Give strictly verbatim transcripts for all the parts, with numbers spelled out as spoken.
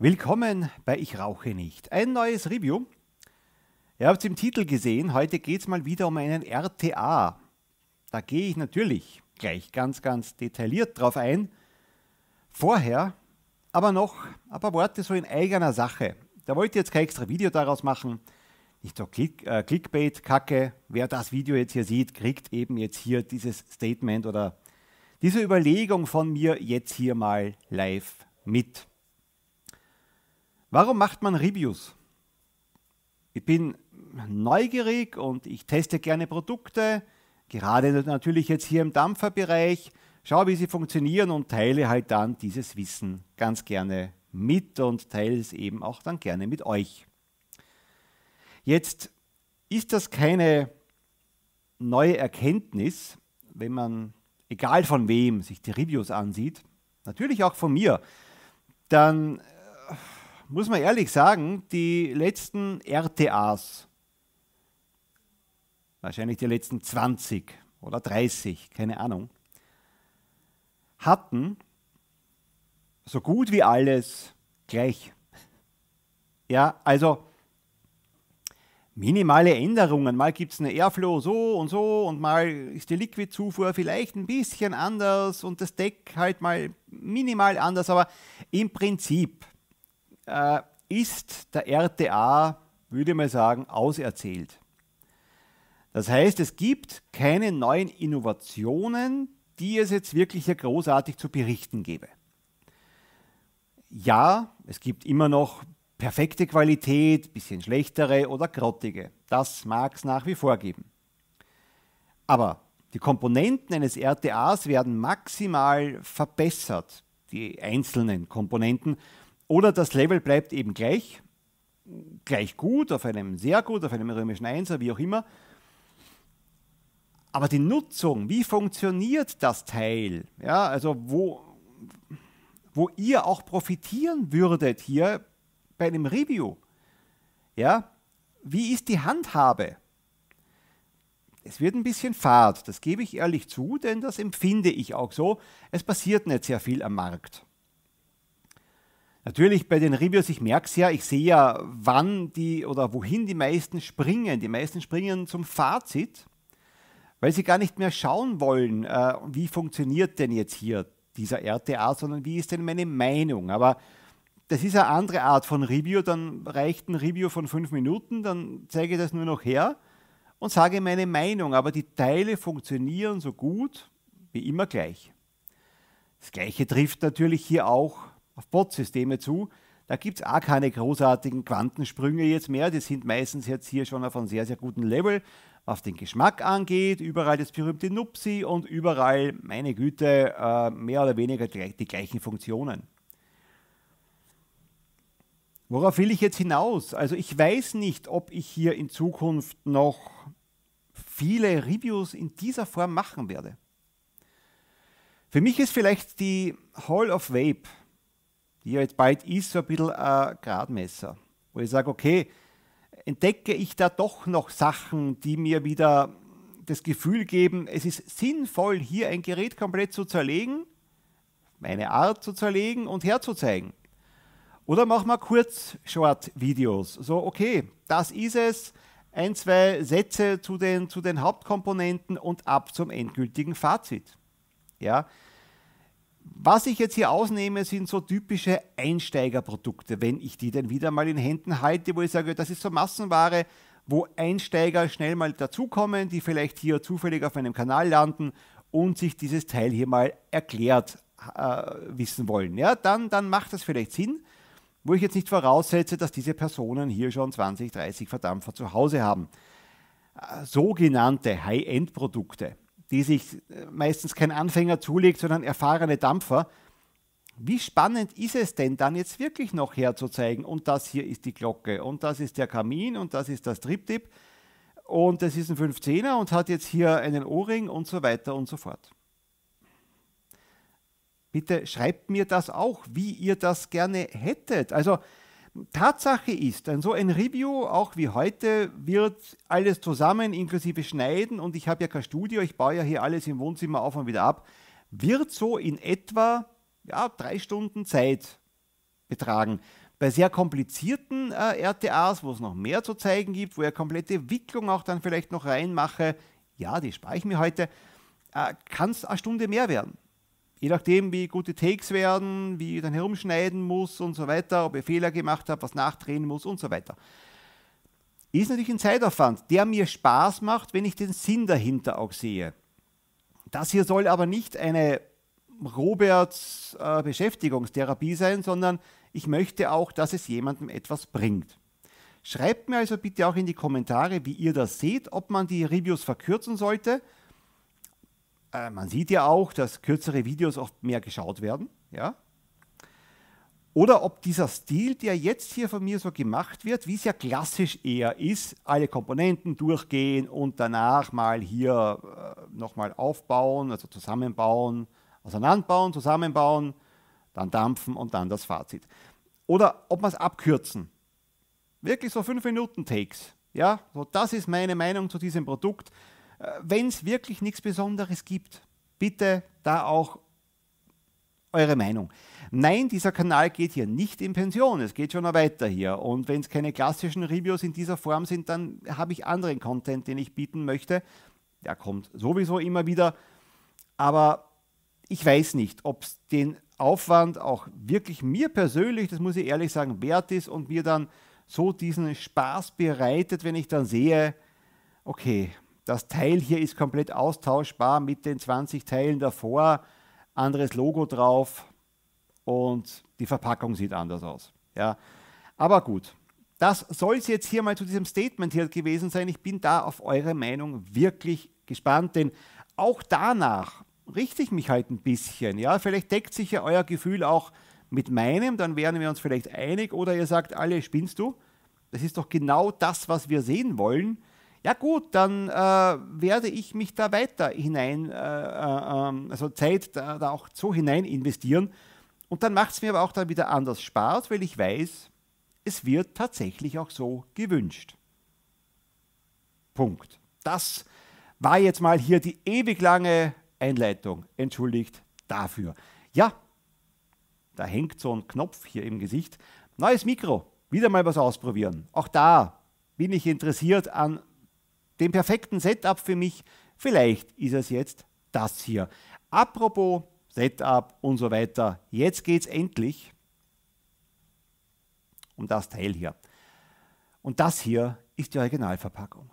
Willkommen bei Ich rauche nicht. Ein neues Review. Ihr habt es im Titel gesehen, heute geht es mal wieder um einen R T A. Da gehe ich natürlich gleich ganz, ganz detailliert drauf ein. Vorher aber noch ein paar Worte so in eigener Sache. Da wollte ich jetzt kein extra Video daraus machen. Nicht so Click, äh, Clickbait-Kacke. Wer das Video jetzt hier sieht, kriegt eben jetzt hier dieses Statement oder diese Überlegung von mir jetzt hier mal live mit. Warum macht man Reviews? Ich bin neugierig und ich teste gerne Produkte, gerade natürlich jetzt hier im Dampferbereich, schaue, wie sie funktionieren und teile halt dann dieses Wissen ganz gerne mit und teile es eben auch dann gerne mit euch. Jetzt ist das keine neue Erkenntnis, wenn man, egal von wem, sich die Reviews ansieht, natürlich auch von mir, dann muss man ehrlich sagen, die letzten R T As, wahrscheinlich die letzten zwanzig oder dreißig, keine Ahnung, hatten so gut wie alles gleich. Ja, also minimale Änderungen. Mal gibt es eine Airflow so und so und mal ist die Liquidzufuhr vielleicht ein bisschen anders und das Deck halt mal minimal anders, aber im Prinzip ist der R T A, würde ich mal sagen, auserzählt. Das heißt, es gibt keine neuen Innovationen, die es jetzt wirklich hier großartig zu berichten gäbe. Ja, es gibt immer noch perfekte Qualität, bisschen schlechtere oder grottige. Das mag es nach wie vor geben. Aber die Komponenten eines R T As werden maximal verbessert, die einzelnen Komponenten. Oder das Level bleibt eben gleich, gleich gut, auf einem sehr gut, auf einem römischen Einser, wie auch immer. Aber die Nutzung, wie funktioniert das Teil? Ja, also wo, wo ihr auch profitieren würdet hier bei einem Review. Ja, wie ist die Handhabe? Es wird ein bisschen fad, das gebe ich ehrlich zu, denn das empfinde ich auch so. Es passiert nicht sehr viel am Markt. Natürlich bei den Reviews, ich merke es ja, ich sehe ja, wann die oder wohin die meisten springen. Die meisten springen zum Fazit, weil sie gar nicht mehr schauen wollen, äh, wie funktioniert denn jetzt hier dieser R T A, sondern wie ist denn meine Meinung. Aber das ist eine andere Art von Review, dann reicht ein Review von fünf Minuten, dann zeige ich das nur noch her und sage meine Meinung. Aber die Teile funktionieren so gut wie immer gleich. Das Gleiche trifft natürlich hier auch auf Bot-Systeme zu, da gibt es auch keine großartigen Quantensprünge jetzt mehr, die sind meistens jetzt hier schon auf einem sehr, sehr guten Level, was den Geschmack angeht, überall das berühmte Nupsi und überall, meine Güte, äh, mehr oder weniger gleich, die gleichen Funktionen. Worauf will ich jetzt hinaus? Also ich weiß nicht, ob ich hier in Zukunft noch viele Reviews in dieser Form machen werde. Für mich ist vielleicht die Hall of Vape, die ja jetzt bald ist, so ein bisschen ein Gradmesser, wo ich sage, okay, entdecke ich da doch noch Sachen, die mir wieder das Gefühl geben, es ist sinnvoll, hier ein Gerät komplett zu zerlegen, meine Art zu zerlegen und herzuzeigen. Oder mach mal kurz Short-Videos. So, okay, das ist es, ein, zwei Sätze zu den, zu den Hauptkomponenten und ab zum endgültigen Fazit. Ja, was ich jetzt hier ausnehme, sind so typische Einsteigerprodukte, wenn ich die dann wieder mal in Händen halte, wo ich sage, das ist so Massenware, wo Einsteiger schnell mal dazukommen, die vielleicht hier zufällig auf einem Kanal landen und sich dieses Teil hier mal erklärt äh, wissen wollen. Ja, dann, dann macht das vielleicht Sinn, wo ich jetzt nicht voraussetze, dass diese Personen hier schon zwanzig, dreißig Verdampfer zu Hause haben. Äh, sogenannte High-End-Produkte, die sich meistens kein Anfänger zulegt, sondern erfahrene Dampfer. Wie spannend ist es denn dann jetzt wirklich noch herzuzeigen? Und das hier ist die Glocke und das ist der Kamin und das ist das Triptip und das ist ein fünfzehner und hat jetzt hier einen O-Ring und so weiter und so fort. Bitte schreibt mir das auch, wie ihr das gerne hättet. Also Tatsache ist, so ein Review, auch wie heute, wird alles zusammen, inklusive Schneiden, und ich habe ja kein Studio, ich baue ja hier alles im Wohnzimmer auf und wieder ab, wird so in etwa ja, drei Stunden Zeit betragen. Bei sehr komplizierten äh, R T As, wo es noch mehr zu zeigen gibt, wo ich eine komplette Wicklung auch dann vielleicht noch reinmache, ja, die spare ich mir heute, äh, kann es eine Stunde mehr werden. Je nachdem, wie gute Takes werden, wie ich dann herumschneiden muss und so weiter, ob ich Fehler gemacht habe, was nachdrehen muss und so weiter. Ist natürlich ein Zeitaufwand, der mir Spaß macht, wenn ich den Sinn dahinter auch sehe. Das hier soll aber nicht eine Roberts äh, Beschäftigungstherapie sein, sondern ich möchte auch, dass es jemandem etwas bringt. Schreibt mir also bitte auch in die Kommentare, wie ihr das seht, ob man die Reviews verkürzen sollte. Äh, man sieht ja auch, dass kürzere Videos oft mehr geschaut werden. Ja? Oder ob dieser Stil, der jetzt hier von mir so gemacht wird, wie es ja klassisch eher ist, alle Komponenten durchgehen und danach mal hier äh, nochmal aufbauen, also zusammenbauen, auseinanderbauen, zusammenbauen, dann dampfen und dann das Fazit. Oder ob man es abkürzen. Wirklich so fünf Minuten Takes. Ja, so, das ist meine Meinung zu diesem Produkt. Wenn es wirklich nichts Besonderes gibt, bitte da auch eure Meinung. Nein, dieser Kanal geht hier nicht in Pension. Es geht schon noch weiter hier. Und wenn es keine klassischen Reviews in dieser Form sind, dann habe ich anderen Content, den ich bieten möchte. Der kommt sowieso immer wieder. Aber ich weiß nicht, ob es den Aufwand auch wirklich mir persönlich, das muss ich ehrlich sagen, wert ist und mir dann so diesen Spaß bereitet, wenn ich dann sehe, okay, das Teil hier ist komplett austauschbar mit den zwanzig Teilen davor, anderes Logo drauf und die Verpackung sieht anders aus. Ja, aber gut, das soll es jetzt hier mal zu diesem Statement hier gewesen sein. Ich bin da auf eure Meinung wirklich gespannt, denn auch danach richte ich mich halt ein bisschen, ja, vielleicht deckt sich ja euer Gefühl auch mit meinem, dann wären wir uns vielleicht einig, oder ihr sagt, alle, spinnst du? Das ist doch genau das, was wir sehen wollen. Ja gut, dann äh, werde ich mich da weiter hinein, äh, äh, also Zeit da, da auch so hinein investieren und dann macht es mir aber auch dann wieder anders Spaß, weil ich weiß, es wird tatsächlich auch so gewünscht. Punkt. Das war jetzt mal hier die ewig lange Einleitung, entschuldigt dafür. Ja, da hängt so ein Knopf hier im Gesicht. Neues Mikro, wieder mal was ausprobieren. Auch da bin ich interessiert an dem perfekten Setup für mich. Vielleicht ist es jetzt das hier. Apropos Setup und so weiter. Jetzt geht es endlich um das Teil hier. Und das hier ist die Originalverpackung.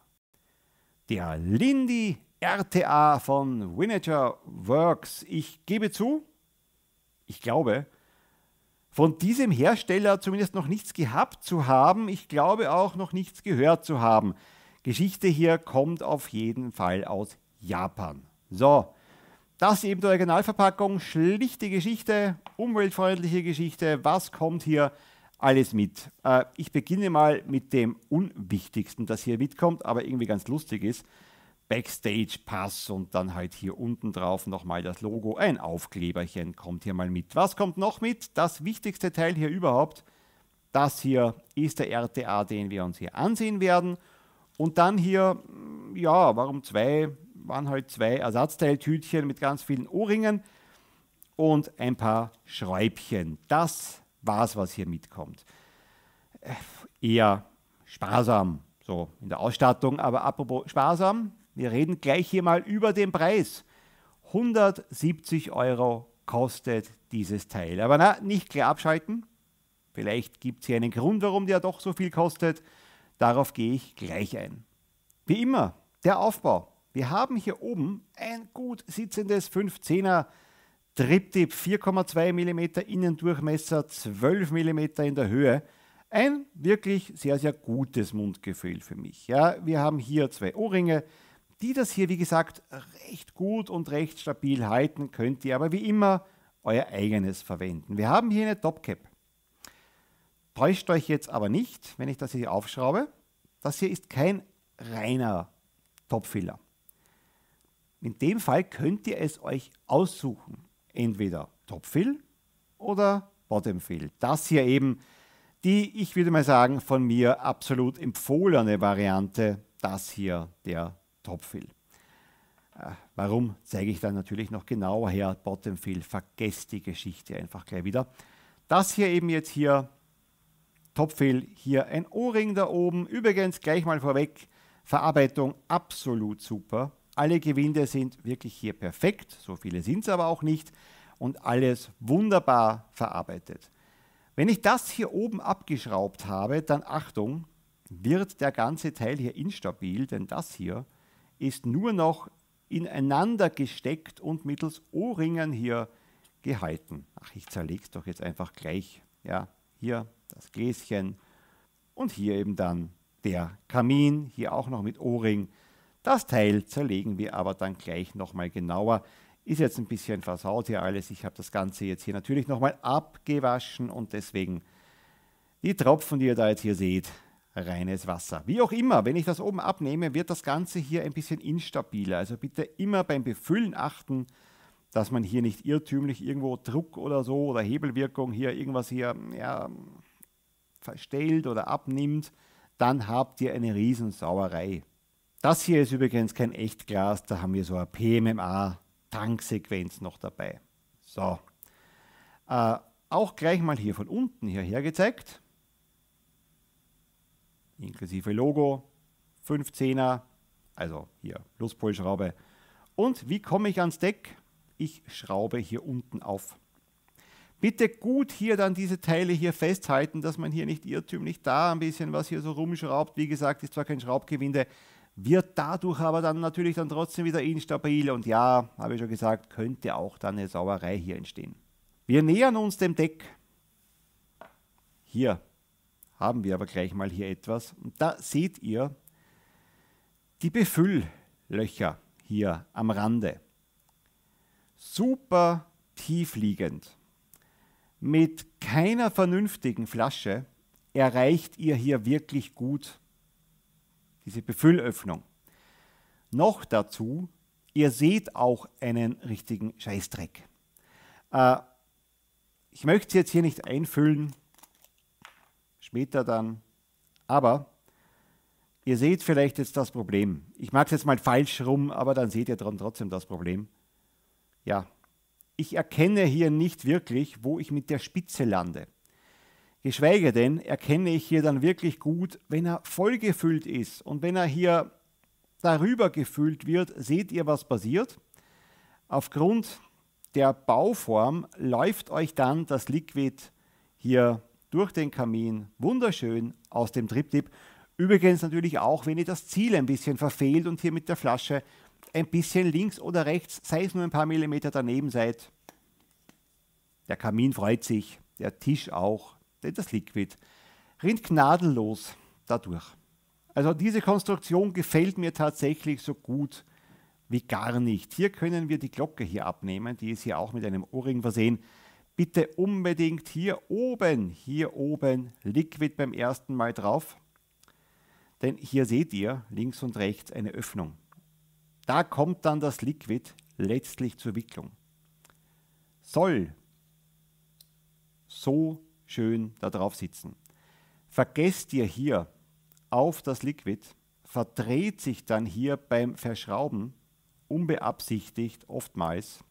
Der Lindy R T A von Vinegar Works. Ich gebe zu, ich glaube, von diesem Hersteller zumindest noch nichts gehabt zu haben. Ich glaube auch noch nichts gehört zu haben. Geschichte hier kommt auf jeden Fall aus Japan. So, das eben die Originalverpackung. Schlichte Geschichte, umweltfreundliche Geschichte. Was kommt hier alles mit? Äh, ich beginne mal mit dem Unwichtigsten, das hier mitkommt, aber irgendwie ganz lustig ist. Backstage-Pass und dann halt hier unten drauf nochmal das Logo. Ein Aufkleberchen kommt hier mal mit. Was kommt noch mit? Das wichtigste Teil hier überhaupt. Das hier ist der R T A, den wir uns hier ansehen werden. Und dann hier, ja, warum zwei? Waren halt zwei Ersatzteiltütchen mit ganz vielen O-Ringen und ein paar Schräubchen. Das war's, was hier mitkommt. Eher sparsam, so in der Ausstattung, aber apropos sparsam. Wir reden gleich hier mal über den Preis. hundertsiebzig Euro kostet dieses Teil. Aber na, nicht klar abschalten. Vielleicht gibt es hier einen Grund, warum der doch so viel kostet. Darauf gehe ich gleich ein. Wie immer, der Aufbau. Wir haben hier oben ein gut sitzendes fünfzehner Triptip, vier Komma zwei Millimeter Innendurchmesser, zwölf Millimeter in der Höhe. Ein wirklich sehr, sehr gutes Mundgefühl für mich. Ja, wir haben hier zwei O-Ringe, die das hier, wie gesagt, recht gut und recht stabil halten. Könnt ihr aber wie immer euer eigenes verwenden. Wir haben hier eine Topcap. Täuscht euch jetzt aber nicht, wenn ich das hier aufschraube. Das hier ist kein reiner Topfiller. In dem Fall könnt ihr es euch aussuchen. Entweder Topfill oder Bottomfill. Das hier eben die, ich würde mal sagen, von mir absolut empfohlene Variante, das hier, der Topfill. Äh, warum, zeige ich dann natürlich noch genauer her. Bottomfill, vergesst die Geschichte einfach gleich wieder. Das hier eben jetzt hier, Topfehl hier ein O-Ring da oben. Übrigens gleich mal vorweg, Verarbeitung absolut super. Alle Gewinde sind wirklich hier perfekt, so viele sind es aber auch nicht und alles wunderbar verarbeitet. Wenn ich das hier oben abgeschraubt habe, dann Achtung, wird der ganze Teil hier instabil, denn das hier ist nur noch ineinander gesteckt und mittels O-Ringen hier gehalten. Ach, ich zerlege es doch jetzt einfach gleich. Ja, hier das Gläschen und hier eben dann der Kamin, hier auch noch mit O-Ring. Das Teil zerlegen wir aber dann gleich nochmal genauer. Ist jetzt ein bisschen versaut hier alles. Ich habe das Ganze jetzt hier natürlich nochmal abgewaschen und deswegen die Tropfen, die ihr da jetzt hier seht, reines Wasser. Wie auch immer, wenn ich das oben abnehme, wird das Ganze hier ein bisschen instabiler. Also bitte immer beim Befüllen achten, dass man hier nicht irrtümlich irgendwo Druck oder so oder Hebelwirkung hier irgendwas hier ja, verstellt oder abnimmt. Dann habt ihr eine Riesensauerei. Das hier ist übrigens kein Echtglas, da haben wir so eine P M M A-Tanksequenz noch dabei. So, äh, auch gleich mal hier von unten hierher gezeigt. Inklusive Logo, fünfzehner, also hier Luftpolschraube. Und wie komme ich ans Deck? Ich schraube hier unten auf. Bitte gut hier dann diese Teile hier festhalten, dass man hier nicht irrtümlich da ein bisschen was hier so rumschraubt. Wie gesagt, ist zwar kein Schraubgewinde, wird dadurch aber dann natürlich dann trotzdem wieder instabil und ja, habe ich schon gesagt, könnte auch dann eine Sauerei hier entstehen. Wir nähern uns dem Deck. Hier haben wir aber gleich mal hier etwas und da seht ihr die Befülllöcher hier am Rande. Super tiefliegend. Mit keiner vernünftigen Flasche erreicht ihr hier wirklich gut diese Befüllöffnung. Noch dazu, ihr seht auch einen richtigen Scheißdreck. Äh, ich möchte es jetzt hier nicht einfüllen, später dann, aber ihr seht vielleicht jetzt das Problem. Ich mag es jetzt mal falsch rum, aber dann seht ihr dran trotzdem das Problem. Ja, ich erkenne hier nicht wirklich, wo ich mit der Spitze lande. Geschweige denn, erkenne ich hier dann wirklich gut, wenn er vollgefüllt ist und wenn er hier darüber gefüllt wird, seht ihr, was passiert. Aufgrund der Bauform läuft euch dann das Liquid hier durch den Kamin wunderschön aus dem Triptip. Übrigens natürlich auch, wenn ihr das Ziel ein bisschen verfehlt und hier mit der Flasche ein bisschen links oder rechts, sei es nur ein paar Millimeter daneben seid. Der Kamin freut sich, der Tisch auch, denn das Liquid rinnt gnadenlos dadurch. Also diese Konstruktion gefällt mir tatsächlich so gut wie gar nicht. Hier können wir die Glocke hier abnehmen, die ist hier auch mit einem O-Ring versehen. Bitte unbedingt hier oben, hier oben Liquid beim ersten Mal drauf, denn hier seht ihr links und rechts eine Öffnung. Da kommt dann das Liquid letztlich zur Wicklung. Soll so schön da drauf sitzen. Vergesst ihr hier auf das Liquid, verdreht sich dann hier beim Verschrauben unbeabsichtigt oftmals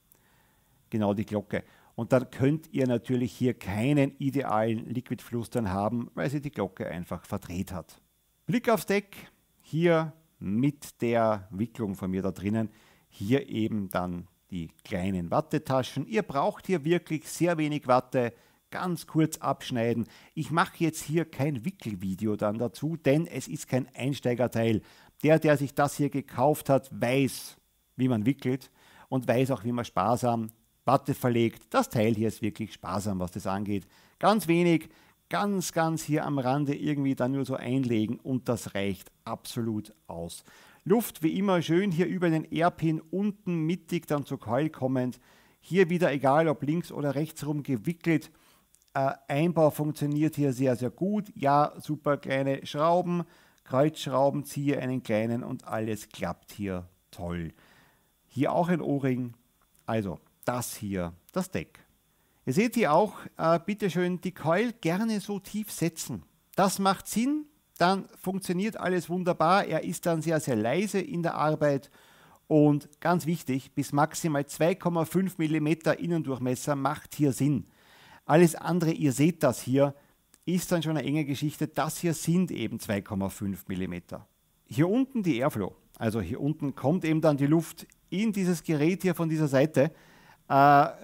genau die Glocke. Und dann könnt ihr natürlich hier keinen idealen Liquidfluss dann haben, weil sie die Glocke einfach verdreht hat. Blick aufs Deck, hier mit der Wicklung von mir da drinnen. Hier eben dann die kleinen Wattetaschen. Ihr braucht hier wirklich sehr wenig Watte, ganz kurz abschneiden. Ich mache jetzt hier kein Wickelvideo dann dazu, denn es ist kein Einsteigerteil. Der, der sich das hier gekauft hat, weiß, wie man wickelt und weiß auch, wie man sparsam Watte verlegt. Das Teil hier ist wirklich sparsam, was das angeht. Ganz wenig, ganz, ganz hier am Rande irgendwie dann nur so einlegen und das reicht absolut aus. Luft wie immer schön hier über den Airpin unten mittig dann zur Keul kommend. Hier wieder egal, ob links oder rechts rum gewickelt. Äh, Einbau funktioniert hier sehr, sehr gut. Ja, super kleine Schrauben, Kreuzschrauben, ziehe einen kleinen und alles klappt hier toll. Hier auch ein O-Ring. Also das hier, das Deck. Ihr seht hier auch, äh, bitteschön, die Keul gerne so tief setzen. Das macht Sinn, dann funktioniert alles wunderbar. Er ist dann sehr, sehr leise in der Arbeit. Und ganz wichtig, bis maximal zwei Komma fünf Millimeter Innendurchmesser macht hier Sinn. Alles andere, ihr seht das hier, ist dann schon eine enge Geschichte. Das hier sind eben zwei Komma fünf Millimeter. Hier unten die Airflow, also hier unten kommt eben dann die Luft in dieses Gerät hier von dieser Seite. Äh,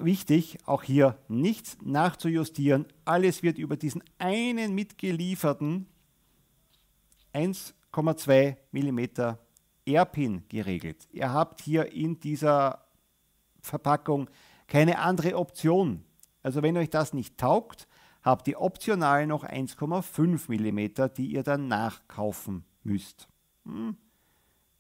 wichtig, auch hier nichts nachzujustieren. Alles wird über diesen einen mitgelieferten eins Komma zwei Millimeter Airpin geregelt. Ihr habt hier in dieser Verpackung keine andere Option. Also wenn euch das nicht taugt, habt ihr optional noch eins Komma fünf Millimeter, die ihr dann nachkaufen müsst. Hm.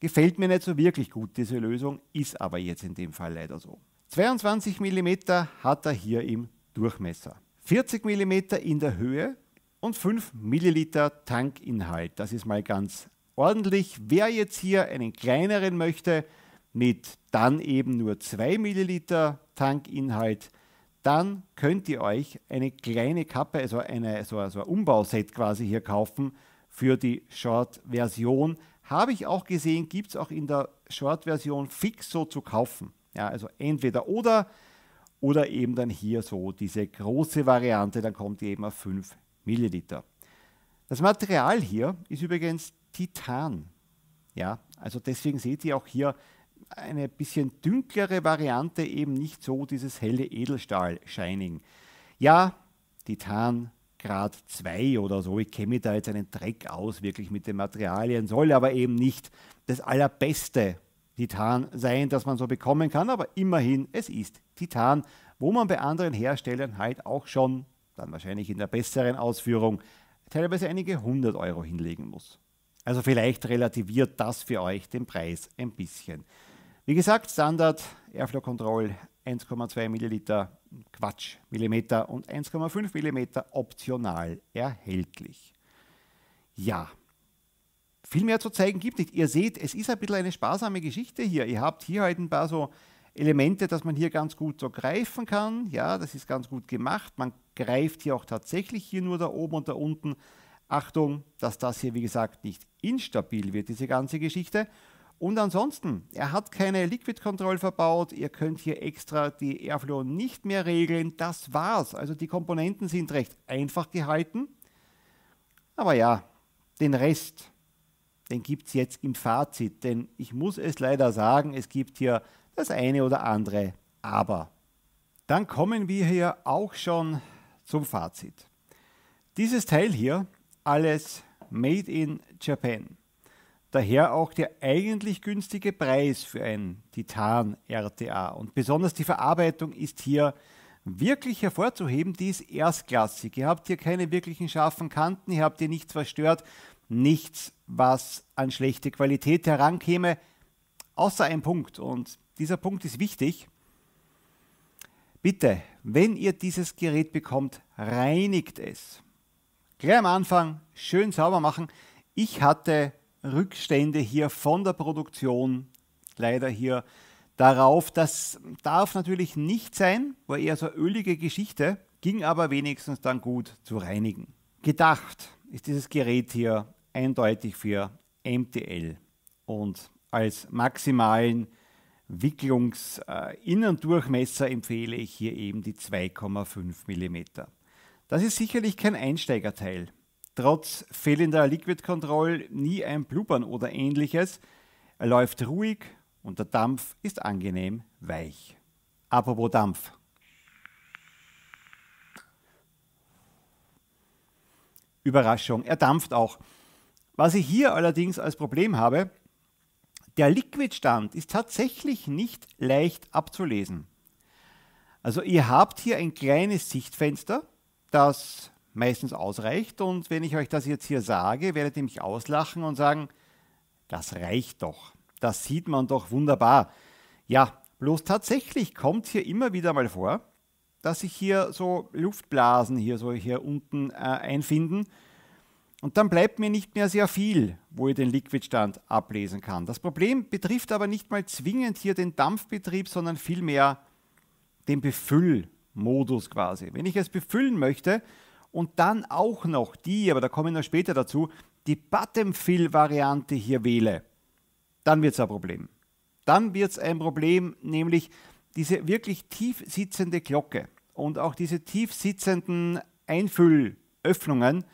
Gefällt mir nicht so wirklich gut, diese Lösung, ist aber jetzt in dem Fall leider so. zweiundzwanzig Millimeter hat er hier im Durchmesser, vierzig Millimeter in der Höhe und fünf Milliliter Tankinhalt. Das ist mal ganz ordentlich. Wer jetzt hier einen kleineren möchte, mit dann eben nur zwei Milliliter Tankinhalt, dann könnt ihr euch eine kleine Kappe, also eine, so, so ein Umbauset quasi hier kaufen für die Short-Version. Habe ich auch gesehen, gibt es auch in der Short-Version fix so zu kaufen. Ja, also entweder oder oder eben dann hier so diese große Variante, dann kommt die eben auf fünf Milliliter. Das Material hier ist übrigens Titan. Ja, also deswegen seht ihr auch hier eine bisschen dünklere Variante, eben nicht so dieses helle Edelstahl-Shining. Ja, Titan Grad zwei oder so, ich kenne mich da jetzt einen Dreck aus, wirklich mit den Materialien, soll aber eben nicht das allerbeste Titan sein, das man so bekommen kann, aber immerhin, es ist Titan, wo man bei anderen Herstellern halt auch schon, dann wahrscheinlich in der besseren Ausführung, teilweise einige hundert Euro hinlegen muss. Also vielleicht relativiert das für euch den Preis ein bisschen. Wie gesagt, Standard, Airflow Control, eins Komma zwei Milliliter, Quatsch, Millimeter und eins Komma fünf Millimeter optional erhältlich. Ja, viel mehr zu zeigen gibt es nicht. Ihr seht, es ist ein bisschen eine sparsame Geschichte hier. Ihr habt hier halt ein paar so Elemente, dass man hier ganz gut so greifen kann. Ja, das ist ganz gut gemacht. Man greift hier auch tatsächlich hier nur da oben und da unten. Achtung, dass das hier, wie gesagt, nicht instabil wird, diese ganze Geschichte. Und ansonsten, er hat keine Liquid Control verbaut, ihr könnt hier extra die Airflow nicht mehr regeln, das war's. Also die Komponenten sind recht einfach gehalten, aber ja, den Rest, den gibt es jetzt im Fazit, denn ich muss es leider sagen, es gibt hier das eine oder andere Aber. Dann kommen wir hier auch schon zum Fazit. Dieses Teil hier, alles made in Japan. Daher auch der eigentlich günstige Preis für ein Titan R T A. Und besonders die Verarbeitung ist hier wirklich hervorzuheben. Die ist erstklassig. Ihr habt hier keine wirklichen scharfen Kanten. Ihr habt hier nichts verstört. Nichts, was an schlechte Qualität herankäme. Außer ein Punkt. Und dieser Punkt ist wichtig. Bitte, wenn ihr dieses Gerät bekommt, reinigt es. Gleich am Anfang schön sauber machen. Ich hatte Rückstände hier von der Produktion, leider hier darauf. Das darf natürlich nicht sein, war eher so eine ölige Geschichte, ging aber wenigstens dann gut zu reinigen. Gedacht ist dieses Gerät hier eindeutig für M T L und als maximalen Wicklungsinnendurchmesser empfehle ich hier eben die zwei Komma fünf Millimeter. Das ist sicherlich kein Einsteigerteil. Trotz fehlender Liquid Control nie ein Blubbern oder ähnliches. Er läuft ruhig und der Dampf ist angenehm weich. Apropos Dampf. Überraschung, er dampft auch. Was ich hier allerdings als Problem habe, der Liquidstand ist tatsächlich nicht leicht abzulesen. Also ihr habt hier ein kleines Sichtfenster, das meistens ausreicht, und wenn ich euch das jetzt hier sage, werdet ihr mich auslachen und sagen, das reicht doch, das sieht man doch wunderbar. Ja, bloß tatsächlich kommt hier immer wieder mal vor, dass sich hier so Luftblasen hier so hier unten äh, einfinden und dann bleibt mir nicht mehr sehr viel, wo ich den Liquidstand ablesen kann. Das Problem betrifft aber nicht mal zwingend hier den Dampfbetrieb, sondern vielmehr den Befüllbetrieb. Modus quasi. Wenn ich es befüllen möchte und dann auch noch die, aber da komme ich noch später dazu, die Bottom-Fill-Variante hier wähle, dann wird es ein Problem. Dann wird es ein Problem, nämlich diese wirklich tief sitzende Glocke und auch diese tief sitzenden Einfüll- Öffnungen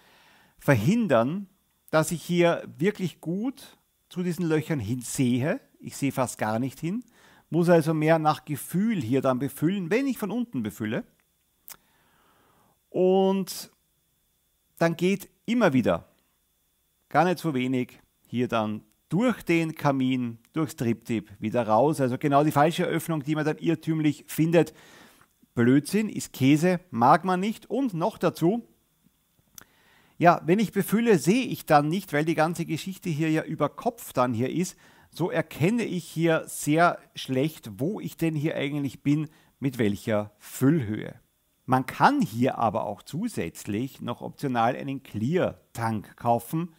verhindern, dass ich hier wirklich gut zu diesen Löchern hinsehe. Ich sehe fast gar nicht hin. Muss also mehr nach Gefühl hier dann befüllen, wenn ich von unten befülle. Und dann geht immer wieder, gar nicht so wenig, hier dann durch den Kamin, durchs Triptip wieder raus. Also genau die falsche Öffnung, die man dann irrtümlich findet. Blödsinn, ist Käse, mag man nicht. Und noch dazu, ja, wenn ich befülle, sehe ich dann nicht, weil die ganze Geschichte hier ja über Kopf dann hier ist. So erkenne ich hier sehr schlecht, wo ich denn hier eigentlich bin, mit welcher Füllhöhe. Man kann hier aber auch zusätzlich noch optional einen Clear-Tank kaufen.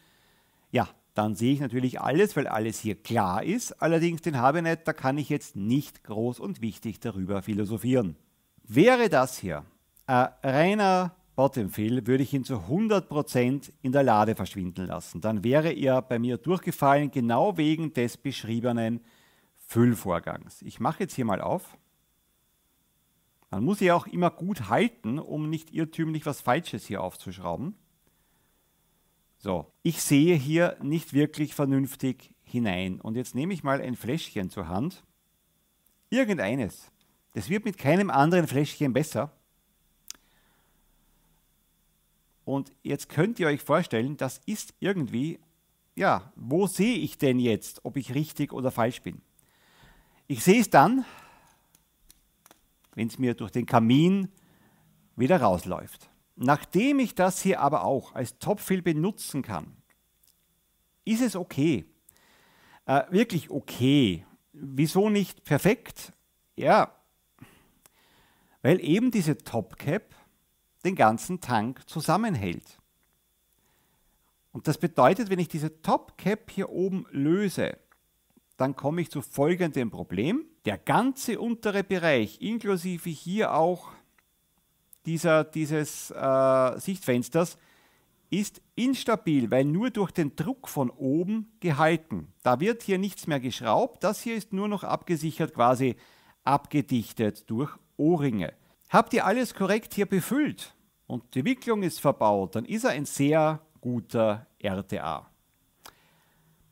Ja, dann sehe ich natürlich alles, weil alles hier klar ist. Allerdings den habe ich nicht, da kann ich jetzt nicht groß und wichtig darüber philosophieren. Wäre das hier ein reiner Bottomfill, würde ich ihn zu hundert Prozent in der Lade verschwinden lassen. Dann wäre er bei mir durchgefallen, genau wegen des beschriebenen Füllvorgangs. Ich mache jetzt hier mal auf. Man muss ja auch immer gut halten, um nicht irrtümlich was Falsches hier aufzuschrauben. So, ich sehe hier nicht wirklich vernünftig hinein. Und jetzt nehme ich mal ein Fläschchen zur Hand. Irgendeines. Das wird mit keinem anderen Fläschchen besser. Und jetzt könnt ihr euch vorstellen, das ist irgendwie, ja, wo sehe ich denn jetzt, ob ich richtig oder falsch bin? Ich sehe es dann, wenn es mir durch den Kamin wieder rausläuft. Nachdem ich das hier aber auch als Topfill benutzen kann, ist es okay. Äh, wirklich okay. Wieso nicht perfekt? Ja, weil eben diese Topcap den ganzen Tank zusammenhält. Und das bedeutet, wenn ich diese Topcap hier oben löse, dann komme ich zu folgendem Problem. Der ganze untere Bereich, inklusive hier auch Dieser, dieses äh, Sichtfensters, ist instabil, weil nur durch den Druck von oben gehalten. Da wird hier nichts mehr geschraubt, das hier ist nur noch abgesichert, quasi abgedichtet durch O-Ringe. Habt ihr alles korrekt hier befüllt und die Wicklung ist verbaut, dann ist er ein sehr guter R T A.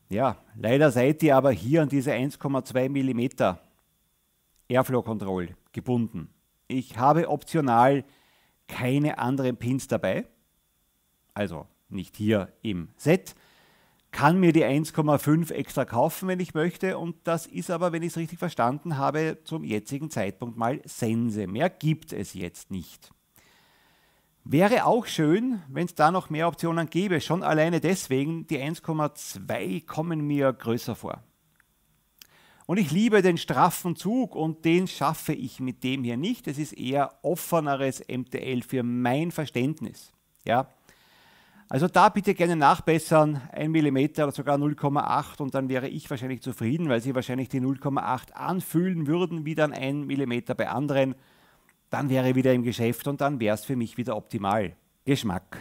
Ja, leider seid ihr aber hier an diese eins Komma zwei Millimeter Airflow Control gebunden. Ich habe optional keine anderen Pins dabei, also nicht hier im Set, kann mir die eins Komma fünf extra kaufen, wenn ich möchte, und das ist aber, wenn ich es richtig verstanden habe, zum jetzigen Zeitpunkt mal Sense. Mehr gibt es jetzt nicht. Wäre auch schön, wenn es da noch mehr Optionen gäbe, schon alleine deswegen, die eins Komma zwei kommen mir größer vor. Und ich liebe den straffen Zug und den schaffe ich mit dem hier nicht. Es ist eher offeneres M T L für mein Verständnis. Ja? Also da bitte gerne nachbessern, ein Millimeter oder sogar null Komma acht, und dann wäre ich wahrscheinlich zufrieden, weil sie wahrscheinlich die null Komma acht anfühlen würden wie dann ein Millimeter bei anderen. Dann wäre ich wieder im Geschäft und dann wäre es für mich wieder optimal. Geschmack.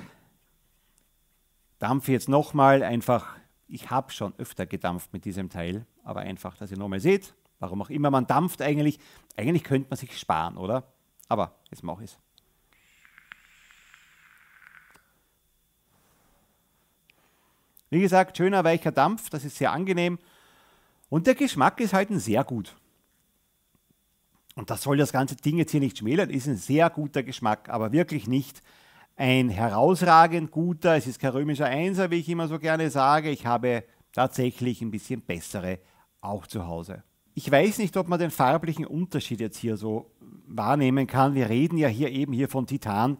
Dampfe jetzt nochmal einfach. Ich habe schon öfter gedampft mit diesem Teil, aber einfach, dass ihr nochmal seht, warum auch immer man dampft eigentlich. Eigentlich könnte man sich sparen, oder? Aber jetzt mache ich es. Wie gesagt, schöner, weicher Dampf, das ist sehr angenehm. Und der Geschmack ist halt ein sehr gut. Und das soll das ganze Ding jetzt hier nicht schmälern, ist ein sehr guter Geschmack, aber wirklich nicht ein herausragend guter, es ist kein römischer Einser, wie ich immer so gerne sage. Ich habe tatsächlich ein bisschen bessere auch zu Hause. Ich weiß nicht, ob man den farblichen Unterschied jetzt hier so wahrnehmen kann. Wir reden ja hier eben hier von Titan.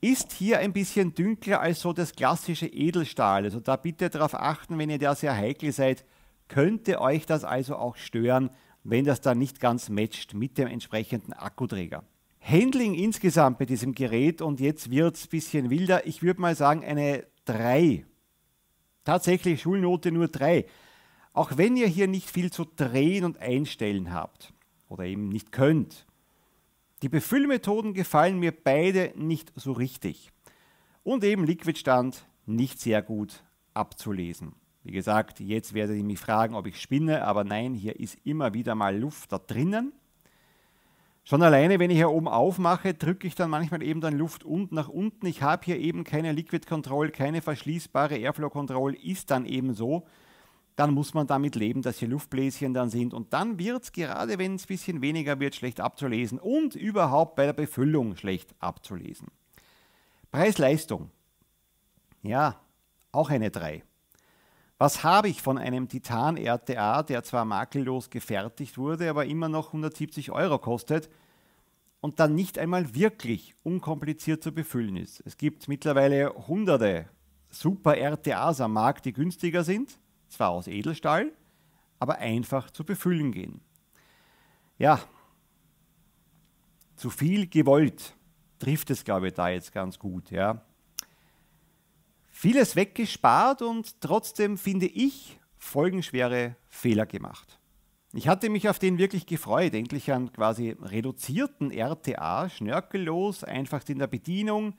Ist hier ein bisschen dünkler als so das klassische Edelstahl. Also da bitte darauf achten, wenn ihr da sehr heikel seid, könnte euch das also auch stören, wenn das dann nicht ganz matcht mit dem entsprechenden Akkuträger. Handling insgesamt bei diesem Gerät, und jetzt wird es ein bisschen wilder, ich würde mal sagen eine drei. Tatsächlich Schulnote nur drei. Auch wenn ihr hier nicht viel zu drehen und einstellen habt oder eben nicht könnt. Die Befüllmethoden gefallen mir beide nicht so richtig. Und eben Liquidstand nicht sehr gut abzulesen. Wie gesagt, jetzt werdet ihr mich fragen, ob ich spinne, aber nein, hier ist immer wieder mal Luft da drinnen. Schon alleine, wenn ich hier oben aufmache, drücke ich dann manchmal eben dann Luft und nach unten. Ich habe hier eben keine Liquid Control, keine verschließbare Airflow Control, ist dann eben so. Dann muss man damit leben, dass hier Luftbläschen dann sind. Und dann wird es, gerade wenn es ein bisschen weniger wird, schlecht abzulesen und überhaupt bei der Befüllung schlecht abzulesen. Preis-Leistung. Ja, auch eine drei. Was habe ich von einem Titan R T A, der zwar makellos gefertigt wurde, aber immer noch hundertsiebzig Euro kostet und dann nicht einmal wirklich unkompliziert zu befüllen ist? Es gibt mittlerweile hunderte super R T As am Markt, die günstiger sind, zwar aus Edelstahl, aber einfach zu befüllen gehen. Ja, zu viel gewollt trifft es, glaube ich, da jetzt ganz gut, ja. Vieles weggespart und trotzdem, finde ich, folgenschwere Fehler gemacht. Ich hatte mich auf den wirklich gefreut, endlich an quasi reduzierten R T A, schnörkellos, einfach in der Bedienung.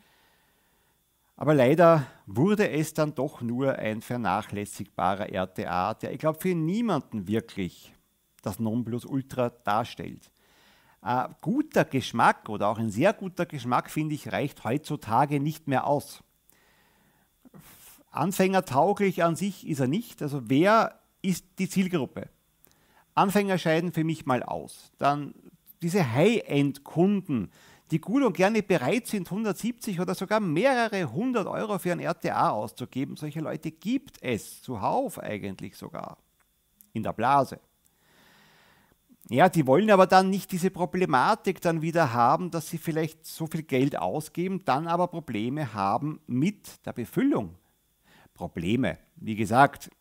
Aber leider wurde es dann doch nur ein vernachlässigbarer R T A, der, ich glaube, für niemanden wirklich das Nonplusultra darstellt. Ein guter Geschmack oder auch ein sehr guter Geschmack, finde ich, reicht heutzutage nicht mehr aus. Anfängertauglich an sich ist er nicht. Also wer ist die Zielgruppe? Anfänger scheiden für mich mal aus. Dann diese High-End-Kunden, die gut und gerne bereit sind, hundertsiebzig oder sogar mehrere hundert Euro für ein R T A auszugeben. Solche Leute gibt es zuhauf eigentlich sogar in der Blase. Ja, die wollen aber dann nicht diese Problematik dann wieder haben, dass sie vielleicht so viel Geld ausgeben, dann aber Probleme haben mit der Befüllung. Probleme, wie gesagt,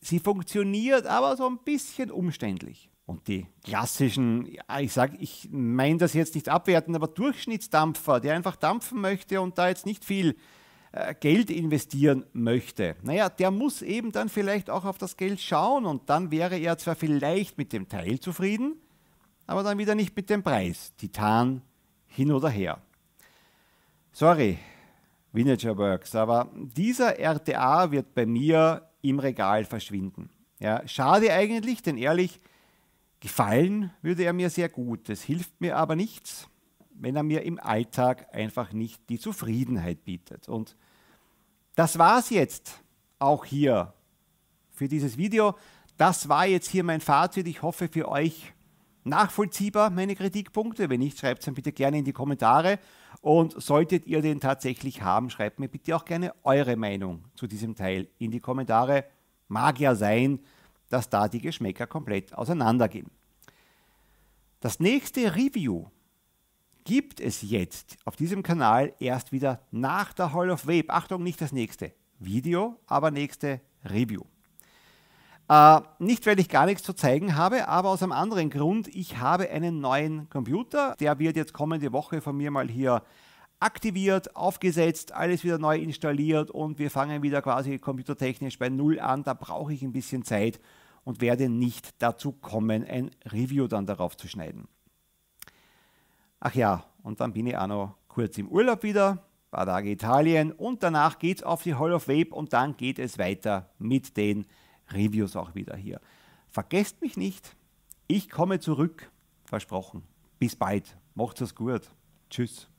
sie funktioniert aber so ein bisschen umständlich. Und die klassischen, ja, ich sage, ich meine das jetzt nicht abwertend, aber Durchschnittsdampfer, der einfach dampfen möchte und da jetzt nicht viel äh, Geld investieren möchte, naja, der muss eben dann vielleicht auch auf das Geld schauen und dann wäre er zwar vielleicht mit dem Teil zufrieden, aber dann wieder nicht mit dem Preis. Titan hin oder her. Sorry, Vinegar Works, aber dieser R T A wird bei mir im Regal verschwinden. Ja, schade eigentlich, denn ehrlich, gefallen würde er mir sehr gut. Das hilft mir aber nichts, wenn er mir im Alltag einfach nicht die Zufriedenheit bietet. Und das war es jetzt auch hier für dieses Video. Das war jetzt hier mein Fazit. Ich hoffe, für euch nachvollziehbar meine Kritikpunkte. Wenn nicht, schreibt es dann bitte gerne in die Kommentare. Und solltet ihr den tatsächlich haben, schreibt mir bitte auch gerne eure Meinung zu diesem Teil in die Kommentare. Mag ja sein, dass da die Geschmäcker komplett auseinandergehen. Das nächste Review gibt es jetzt auf diesem Kanal erst wieder nach der Hall of Vape. Achtung, nicht das nächste Video, aber nächste Review. Äh, nicht, weil ich gar nichts zu zeigen habe, aber aus einem anderen Grund. Ich habe einen neuen Computer. Der wird jetzt kommende Woche von mir mal hier aktiviert, aufgesetzt, alles wieder neu installiert und wir fangen wieder quasi computertechnisch bei Null an. Da brauche ich ein bisschen Zeit und werde nicht dazu kommen, ein Review dann darauf zu schneiden. Ach ja, und dann bin ich auch noch kurz im Urlaub wieder. Ein paar Tage Italien und danach geht es auf die Hall of Vape und dann geht es weiter mit den Reviews auch wieder hier. Vergesst mich nicht, ich komme zurück, versprochen. Bis bald, macht's es gut, tschüss.